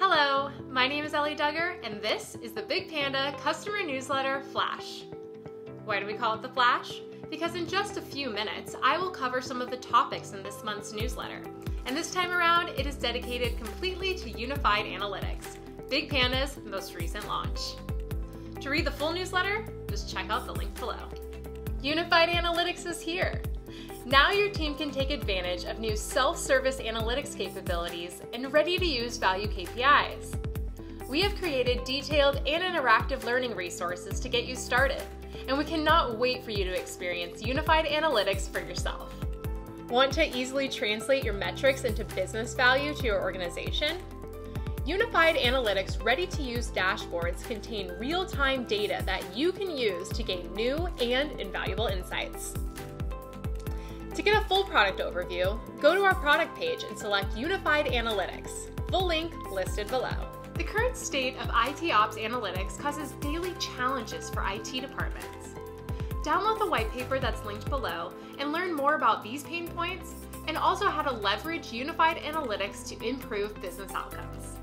Hello, my name is Ellie Duggar, and this is the BigPanda Customer Newsletter Flash. Why do we call it the Flash? Because in just a few minutes, I will cover some of the topics in this month's newsletter. And this time around, it is dedicated completely to Unified Analytics, BigPanda's most recent launch. To read the full newsletter, just check out the link below. Unified Analytics is here! Now your team can take advantage of new self-service analytics capabilities and ready-to-use value KPIs. We have created detailed and interactive learning resources to get you started, and we cannot wait for you to experience Unified Analytics for yourself. Want to easily translate your metrics into business value to your organization? Unified Analytics ready-to-use dashboards contain real-time data that you can use to gain new and invaluable insights. To get a full product overview, go to our product page and select Unified Analytics, full link listed below. The current state of IT Ops Analytics causes daily challenges for IT departments. Download the white paper that's linked below and learn more about these pain points and also how to leverage Unified Analytics to improve business outcomes.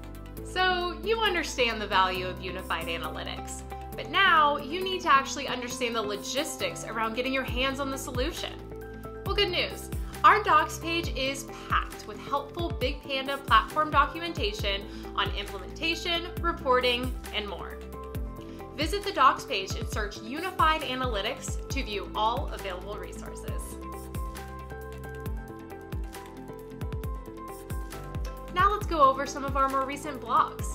So you understand the value of Unified Analytics, but now you need to actually understand the logistics around getting your hands on the solution. Well, good news. Our docs page is packed with helpful BigPanda platform documentation on implementation, reporting, and more. Visit the docs page and search Unified Analytics to view all available resources. Now let's go over some of our more recent blogs.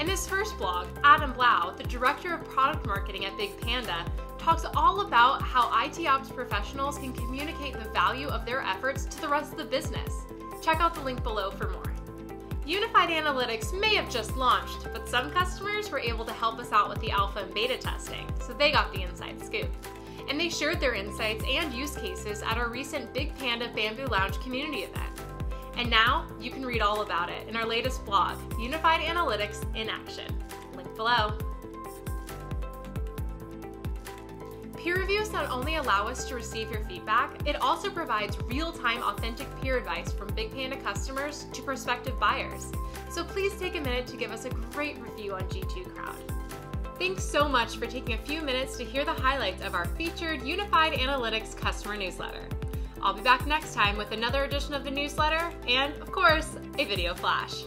In this first blog, Adam Blau, the Director of Product Marketing at BigPanda, talks all about how IT ops professionals can communicate the value of their efforts to the rest of the business. Check out the link below for more. Unified Analytics may have just launched, but some customers were able to help us out with the alpha and beta testing, so they got the inside scoop. And they shared their insights and use cases at our recent BigPanda Bamboo Lounge community event. And now you can read all about it in our latest blog, Unified Analytics in Action. Link below. Peer reviews not only allow us to receive your feedback, it also provides real-time authentic peer advice from BigPanda customers to prospective buyers. So please take a minute to give us a great review on G2 Crowd. Thanks so much for taking a few minutes to hear the highlights of our featured Unified Analytics customer newsletter. I'll be back next time with another edition of the newsletter and, of course, a video flash.